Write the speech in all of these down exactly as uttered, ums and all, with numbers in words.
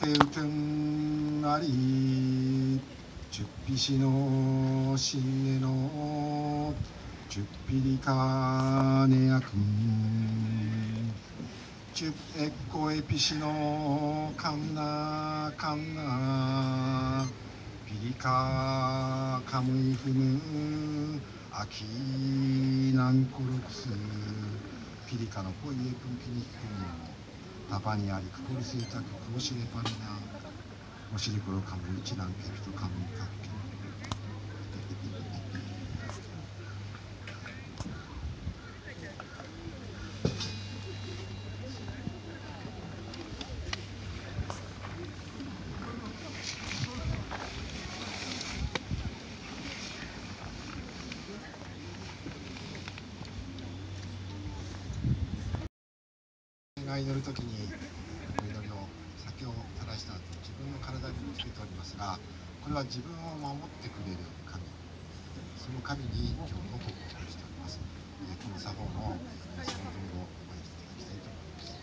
てうてんあり十匹のしえの十匹かねやくん十えこえぴしのかんなかんなぴりかかむいふむあきなんころくすぴりかのこいえくんぴりくんパパにありくこりすいたくこしれぱりなおしりころかむいちらんけぴとかむいかっぴ祈るときに祈りの酒を垂らした自分の体につけておりますが、これは自分を守ってくれる神、その神に今日の報告をしております。この作法の皆さんの分をおやりいただきたいと思います。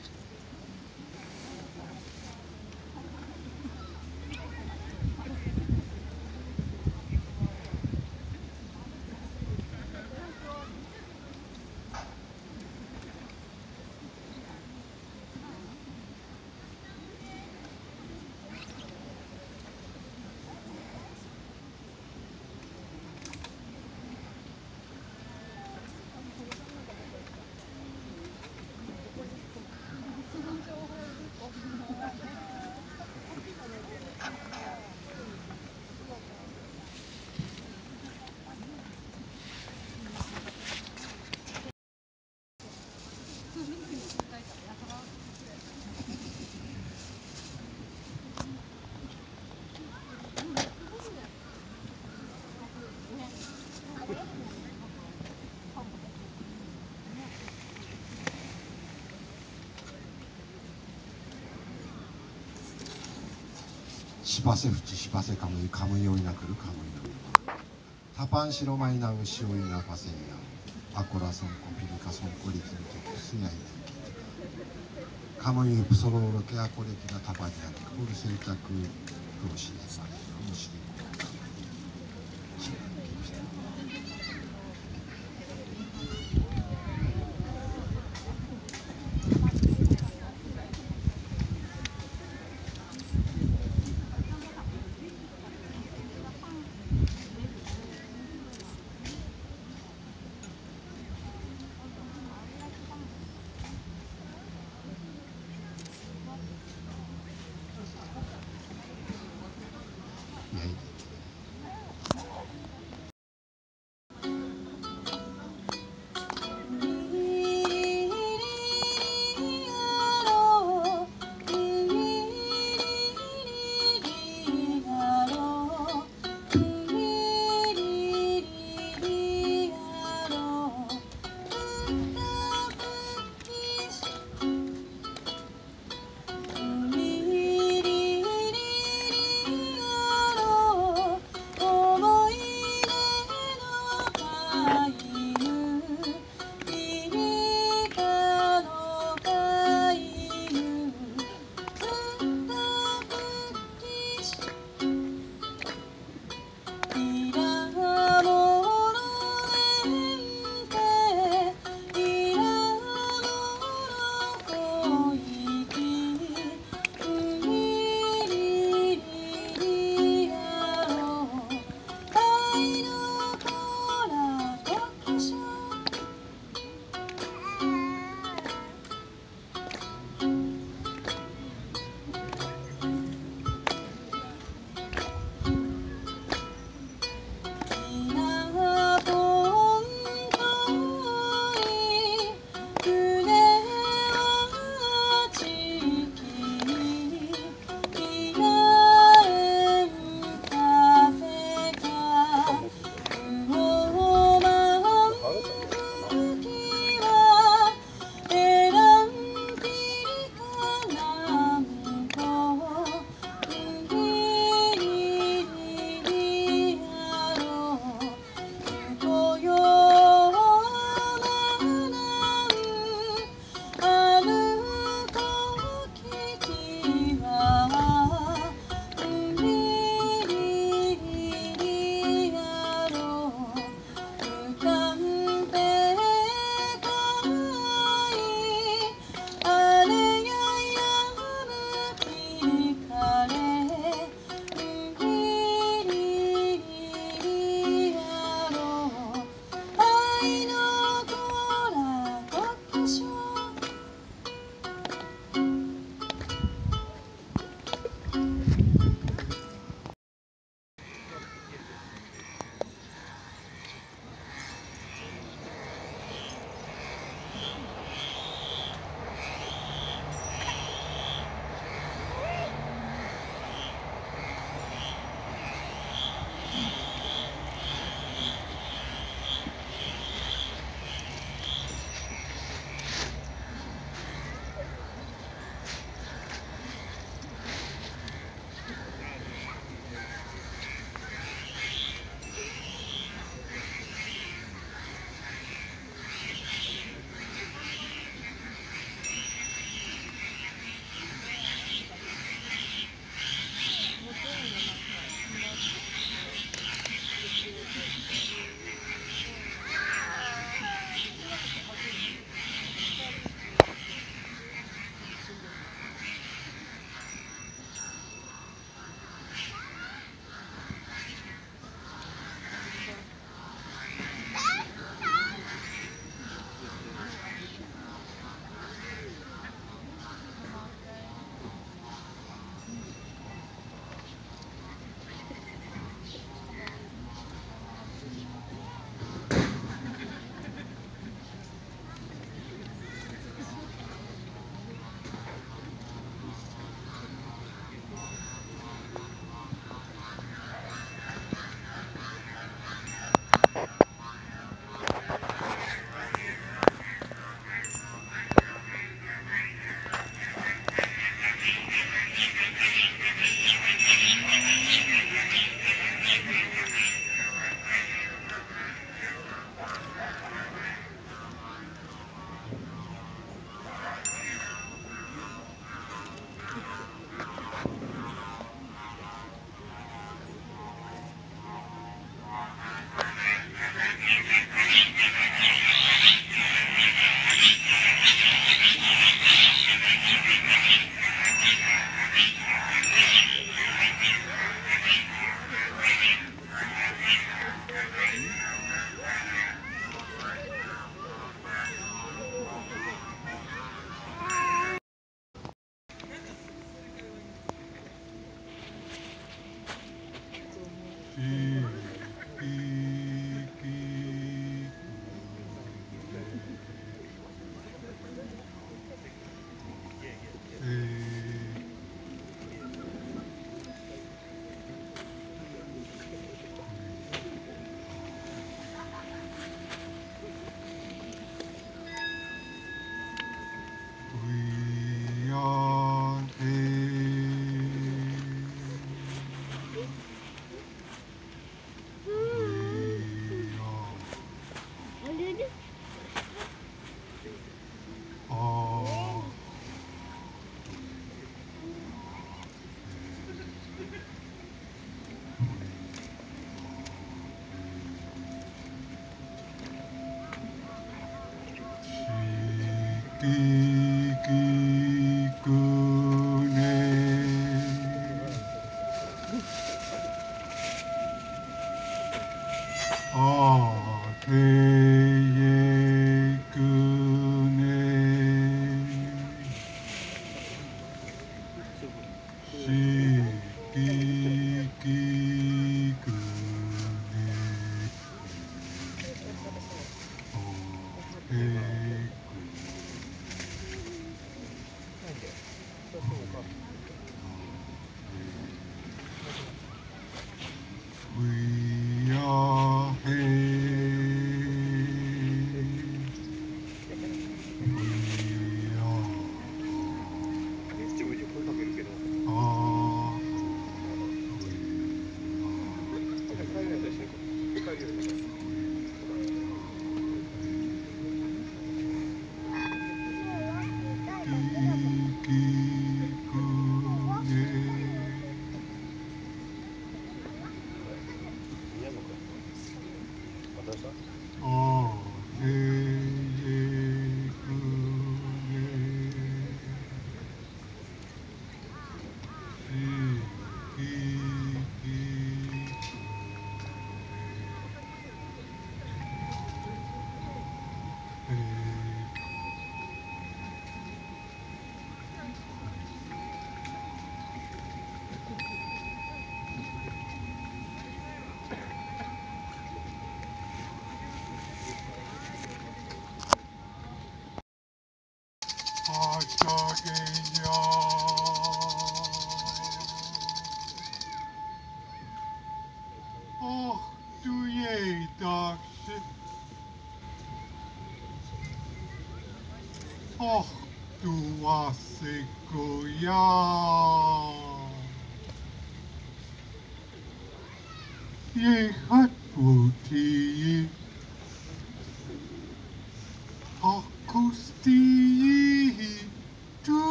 しばせふちしばせかむいかむいおいなくるかむいなくるたぱんしろまいなうしおいなばせいなあこらそんこぴりかそんこりきみとくすやいきかむいぷそろろけあこれきがたばにありくこるせいたくふろしればりふろしればりちらんけぴと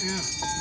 Yeah.